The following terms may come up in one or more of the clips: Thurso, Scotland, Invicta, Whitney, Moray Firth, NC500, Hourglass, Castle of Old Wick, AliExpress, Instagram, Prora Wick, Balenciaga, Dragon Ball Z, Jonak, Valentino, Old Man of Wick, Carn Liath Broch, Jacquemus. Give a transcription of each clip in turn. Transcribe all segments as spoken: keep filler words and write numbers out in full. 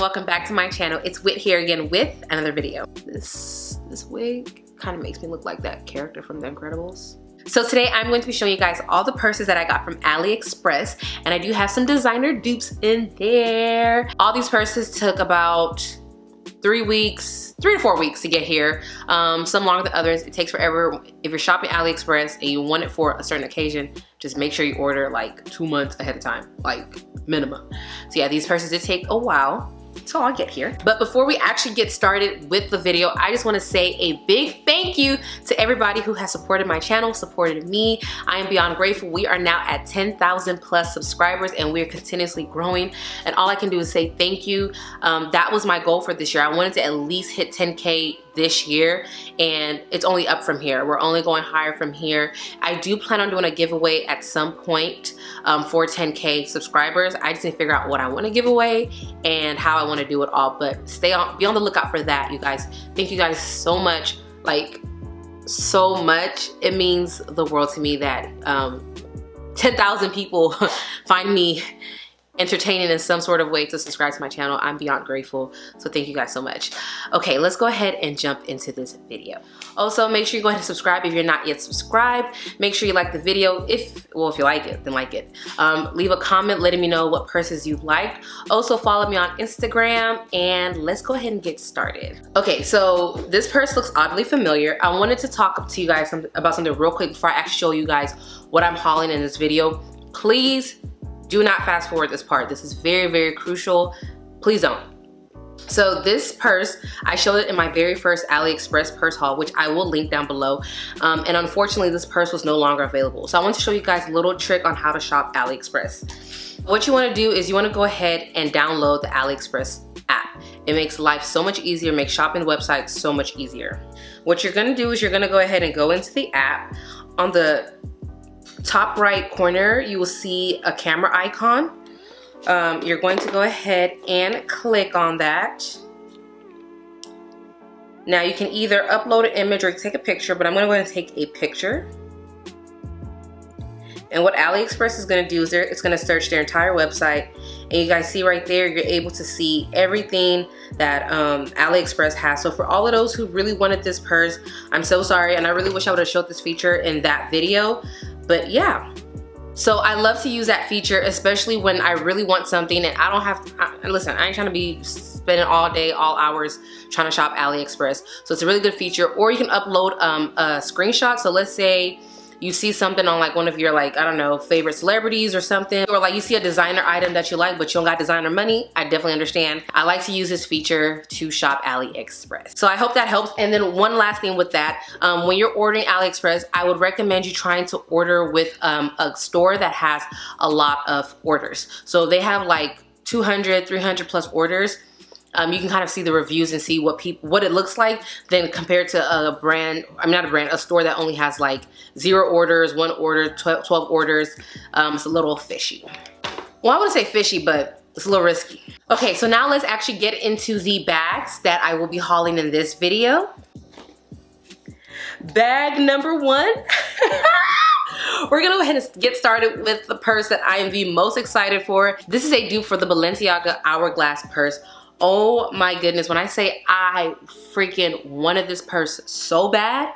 welcome back to my channel. It's Whit here again with another video. This, this wig kind of makes me look like that character from The Incredibles. So today I'm going to be showing you guys all the purses that I got from AliExpress, and I do have some designer dupes in there. All these purses took about three weeks, three to four weeks to get here. Um, some longer than others. It takes forever. If you're shopping AliExpress and you want it for a certain occasion, just make sure you order like two months ahead of time, like minimum. So yeah, these purses did take a while until I get here. But before we actually get started with the video, I just wanna say a big thank you to everybody who has supported my channel, supported me. I am beyond grateful. We are now at ten thousand plus subscribers and we are continuously growing. And all I can do is say thank you. Um, that was my goal for this year. I wanted to at least hit ten K this year, and it's only up from here. We're only going higher from here. I do plan on doing a giveaway at some point um, for ten K subscribers. I just need to figure out what I want to give away and how I want to do it all, but stay on, be on the lookout for that, you guys. Thank you guys so much, like so much. It means the world to me that um, ten thousand people find me entertaining in some sort of way to subscribe to my channel. I'm beyond grateful, so thank you guys so much. Okay, let's go ahead and jump into this video. Also, make sure you go ahead and subscribe if you're not yet subscribed. Make sure you like the video. If, well, if you like it, then like it. Um, leave a comment letting me know what purses you liked. Also, follow me on Instagram, and let's go ahead and get started. Okay, so this purse looks oddly familiar. I wanted to talk to you guys about something real quick before I actually show you guys what I'm hauling in this video. Please do not fast forward this part. This is very, very crucial. Please don't. So this purse, I showed it in my very first AliExpress purse haul, which I will link down below. Um, and unfortunately, this purse was no longer available. So I want to show you guys a little trick on how to shop AliExpress. What you want to do is you want to go ahead and download the AliExpress app. It makes life so much easier, makes shopping websites so much easier. What you're going to do is you're going to go ahead and go into the app. On the top right corner, you will see a camera icon. Um, you're going to go ahead and click on that. Now you can either upload an image or take a picture, but I'm going to go ahead and take a picture. And what AliExpress is going to do is it's going to search their entire website. And you guys see right there, you're able to see everything that um, AliExpress has. So for all of those who really wanted this purse, I'm so sorry. And I really wish I would have showed this feature in that video. But yeah, so I love to use that feature, especially when I really want something and I don't have to, I, listen, I ain't trying to be spending all day, all hours trying to shop AliExpress. So it's a really good feature. Or you can upload um, a screenshot. So let's say you see something on like one of your like, I don't know, favorite celebrities or something, or like you see a designer item that you like, but you don't got designer money. I definitely understand. I like to use this feature to shop AliExpress. So I hope that helps. And then one last thing with that, um, when you're ordering AliExpress, I would recommend you trying to order with um, a store that has a lot of orders. So they have like two hundred, three hundred plus orders. Um, you can kind of see the reviews and see what people, what it looks like then compared to a brand, I'm not a brand, a store that only has like zero orders, one order, twelve orders. Um, it's a little fishy. Well, I wouldn't say fishy, but it's a little risky. Okay, so now let's actually get into the bags that I will be hauling in this video. Bag number one. We're gonna go ahead and get started with the purse that I am the most excited for. This is a dupe for the Balenciaga Hourglass purse. Oh my goodness, when I say I freaking wanted this purse so bad,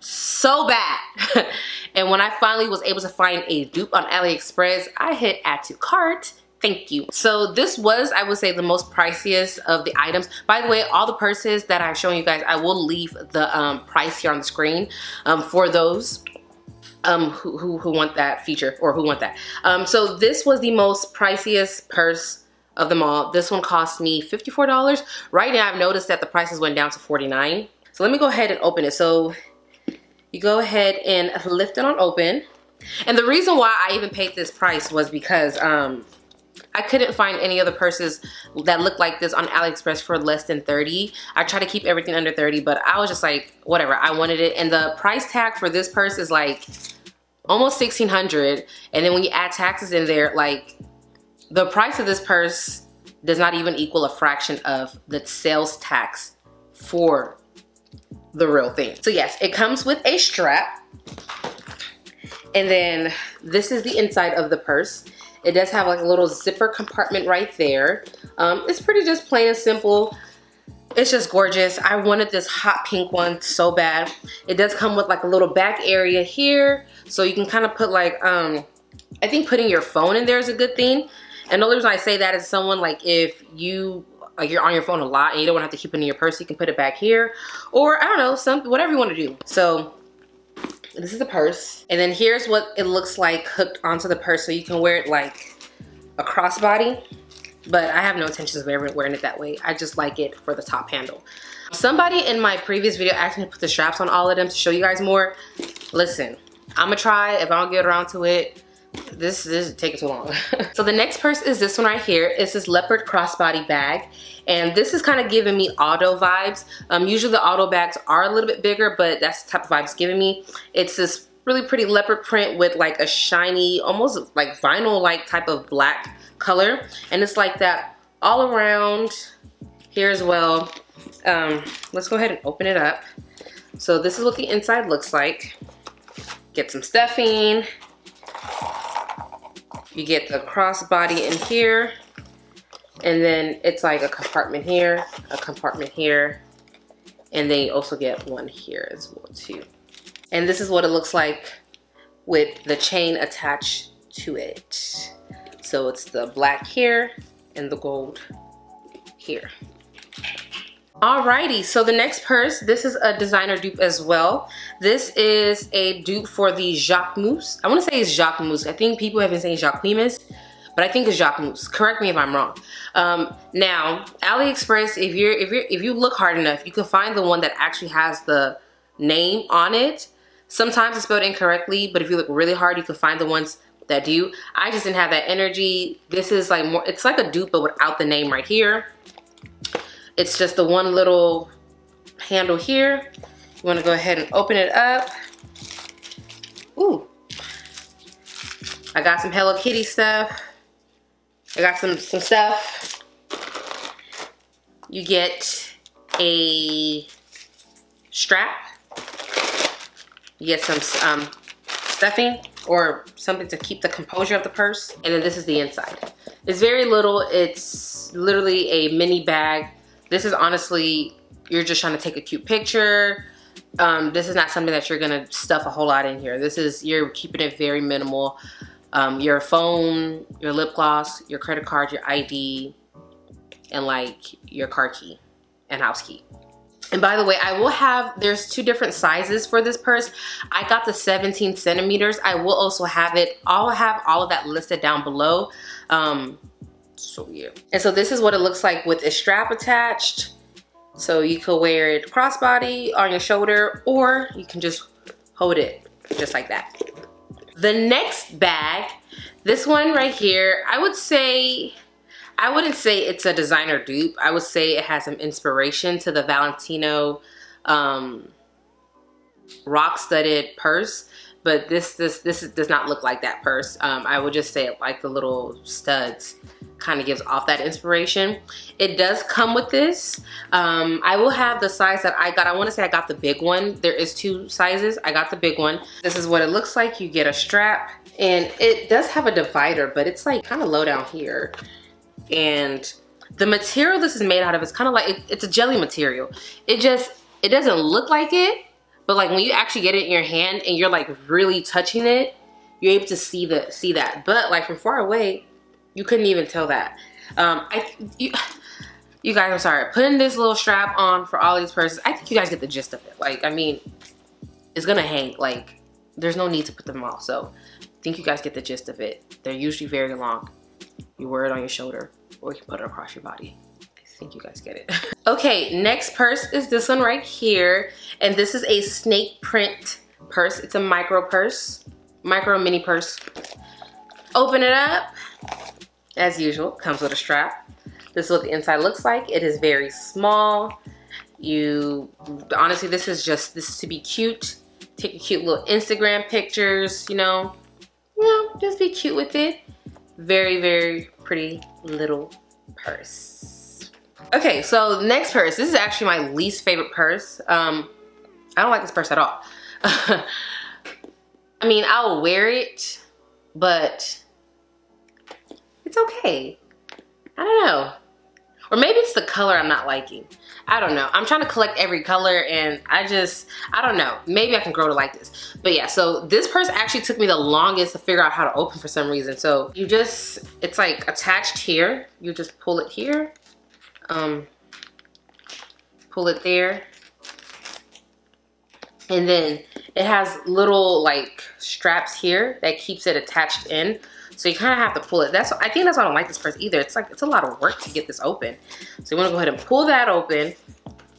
so bad. And when I finally was able to find a dupe on AliExpress, I hit add to cart. Thank you. So this was, I would say, the most priciest of the items. By the way, all the purses that I've shown you guys, I will leave the um, price here on the screen um, for those um, who, who, who want that feature or who want that. Um, so this was the most priciest purse of them all. This one cost me fifty-four dollars. Right now I've noticed that the prices went down to forty-nine dollars. So let me go ahead and open it. So you go ahead and lift it on open. And the reason why I even paid this price was because um, I couldn't find any other purses that looked like this on AliExpress for less than thirty dollars. I try to keep everything under thirty dollars, but I was just like, whatever, I wanted it. And the price tag for this purse is like almost sixteen hundred dollars. And then when you add taxes in there, like, the price of this purse does not even equal a fraction of the sales tax for the real thing. So yes, it comes with a strap. And then this is the inside of the purse. It does have like a little zipper compartment right there. Um, it's pretty just plain and simple. It's just gorgeous. I wanted this hot pink one so bad. It does come with like a little back area here. So you can kind of put like, um, I think putting your phone in there is a good thing. And the only reason I say that is someone like if you, like you're on your phone a lot and you don't want to have to keep it in your purse, you can put it back here. Or I don't know, some, whatever you want to do. So this is the purse. And then here's what it looks like hooked onto the purse. So you can wear it like a crossbody. But I have no intentions of ever wearing it that way. I just like it for the top handle. Somebody in my previous video asked me to put the straps on all of them to show you guys more. Listen, I'm gonna try. If I don't get around to it, this, this is taking too long. So the next purse is this one right here. It's this leopard crossbody bag. And this is kind of giving me auto vibes. Um, usually the auto bags are a little bit bigger, but that's the type of vibes giving me. It's this really pretty leopard print with like a shiny, almost like vinyl-like type of black color. And it's like that all around here as well. Um, let's go ahead and open it up. So this is what the inside looks like. Get some stuffing. You get the crossbody in here. And then it's like a compartment here, a compartment here. And then you also get one here as well too. And this is what it looks like with the chain attached to it. So it's the black here and the gold here. Alrighty, so the next purse, this is a designer dupe as well. This is a dupe for the Jacquemus. I wanna say it's Jacquemus. I think people have been saying Jacquemus, but I think it's Jacquemus. Correct me if I'm wrong. Um, now, AliExpress, if you're if you're if you look hard enough, you can find the one that actually has the name on it. Sometimes it's spelled incorrectly, but if you look really hard, you can find the ones that do. I just didn't have that energy. This is like more, it's like a dupe, but without the name right here. It's just the one little handle here. You wanna go ahead and open it up. Ooh. I got some Hello Kitty stuff. I got some, some stuff. You get a strap. You get some um, stuffing or something to keep the composure of the purse. And then this is the inside. It's very little. It's literally a mini bag. This is honestly, you're just trying to take a cute picture. Um, this is not something that you're gonna stuff a whole lot in here. This is, you're keeping it very minimal. Um, your phone, your lip gloss, your credit card, your I D, and like your car key and house key. And by the way, I will have, there's two different sizes for this purse. I got the seventeen centimeters. I will also have it, I'll have all of that listed down below. Um, so yeah. And so this is what it looks like with a strap attached. So you could wear it crossbody on your shoulder, or you can just hold it just like that. The next bag, this one right here, I would say, I wouldn't say it's a designer dupe. I would say it has some inspiration to the Valentino um, rock-studded purse, but this this this is, does not look like that purse. Um, I would just say it like the little studs kind of gives off that inspiration. It does come with this. Um, I will have the size that I got. I want to say I got the big one. There is two sizes. I got the big one. This is what it looks like. You get a strap, and it does have a divider, but it's like kind of low down here. And the material this is made out of is kind of like, it, it's a jelly material. It just, it doesn't look like it, but like when you actually get it in your hand and you're like really touching it, you're able to see the see that. But like from far away, you couldn't even tell that. Um, I, you, you guys, I'm sorry. Putting this little strap on for all these purses, I think you guys get the gist of it. Like, I mean, it's gonna hang. Like, there's no need to put them all. So I think you guys get the gist of it. They're usually very long. You wear it on your shoulder, or you can put it across your body. I think you guys get it. Okay, next purse is this one right here. And this is a snake print purse. It's a micro purse, micro mini purse. Open it up. As usual, comes with a strap. This is what the inside looks like. It is very small. You, honestly, this is just, this is to be cute. Take your cute little Instagram pictures, you know. You know, just be cute with it. Very, very pretty little purse. Okay, so next purse. This is actually my least favorite purse. Um, I don't like this purse at all. I mean, I'll wear it, but it's okay. I don't know. Or maybe it's the color I'm not liking. I don't know. I'm trying to collect every color and I just, I don't know. Maybe I can grow to like this. But yeah, so this purse actually took me the longest to figure out how to open for some reason. So you just, it's like attached here. You just pull it here, um, pull it there. And then it has little like straps here that keeps it attached in. So you kind of have to pull it. That's, I think that's why I don't like this purse either. It's like, it's a lot of work to get this open. So you wanna go ahead and pull that open.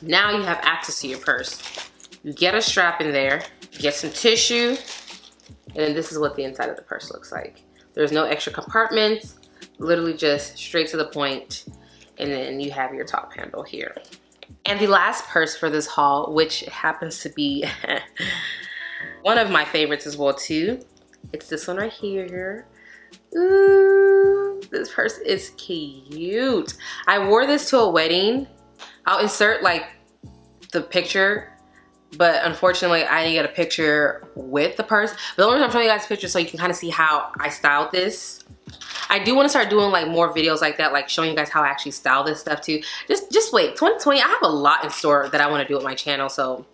Now you have access to your purse. You get a strap in there, you get some tissue, and then this is what the inside of the purse looks like. There's no extra compartments, literally just straight to the point, and then you have your top handle here. And the last purse for this haul, which happens to be one of my favorites as well too, it's this one right here. Ooh, this purse is cute. I wore this to a wedding. I'll insert like the picture, but unfortunately I didn't get a picture with the purse. But the only reason I'm showing you guys a picture so you can kind of see how I styled this. I do want to start doing like more videos like that, like showing you guys how I actually style this stuff too. Just just wait, twenty twenty, I have a lot in store that I want to do with my channel, so.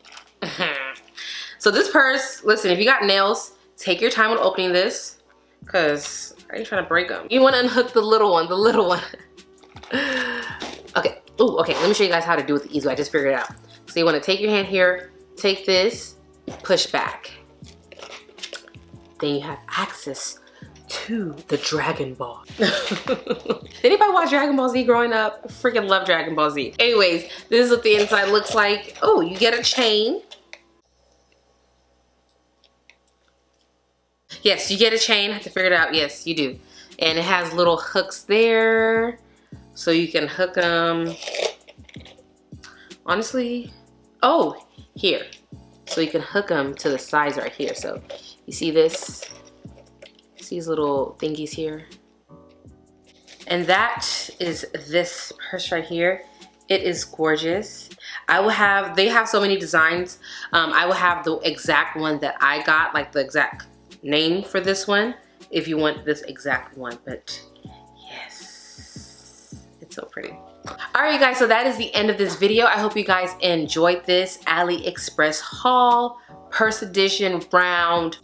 So this purse, listen, if you got nails, take your time when opening this, because I ain't trying to break them. You want to unhook the little one, the little one. Okay, ooh, okay, let me show you guys how to do it the easy way. I just figured it out. So you want to take your hand here, take this, push back. Then you have access to the Dragon Ball. Anybody watch Dragon Ball Z growing up? I freaking love Dragon Ball Z. Anyways, this is what the inside looks like. Oh, you get a chain. Yes, you get a chain. I have to figure it out. Yes, you do. And it has little hooks there, so you can hook them. Honestly, oh, here. So you can hook them to the sides right here. So you see this? See these little thingies here? And that is this purse right here. It is gorgeous. I will have, they have so many designs. Um, I will have the exact one that I got, like the exact name for this one if you want this exact one, but yes, it's so pretty. All right, you guys, so that is the end of this video. I hope you guys enjoyed this AliExpress haul, purse edition, round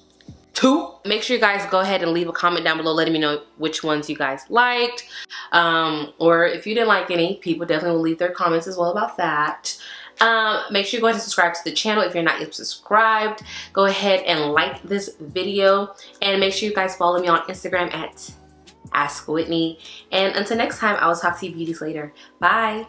two. Make sure you guys go ahead and leave a comment down below letting me know which ones you guys liked, um, or if you didn't like any, people definitely will leave their comments as well about that. Um, make sure you go ahead and subscribe to the channel if you're not yet subscribed. Go ahead and like this video and make sure you guys follow me on Instagram at Ask Whitney. And until next time, I will talk to you beauties later. Bye.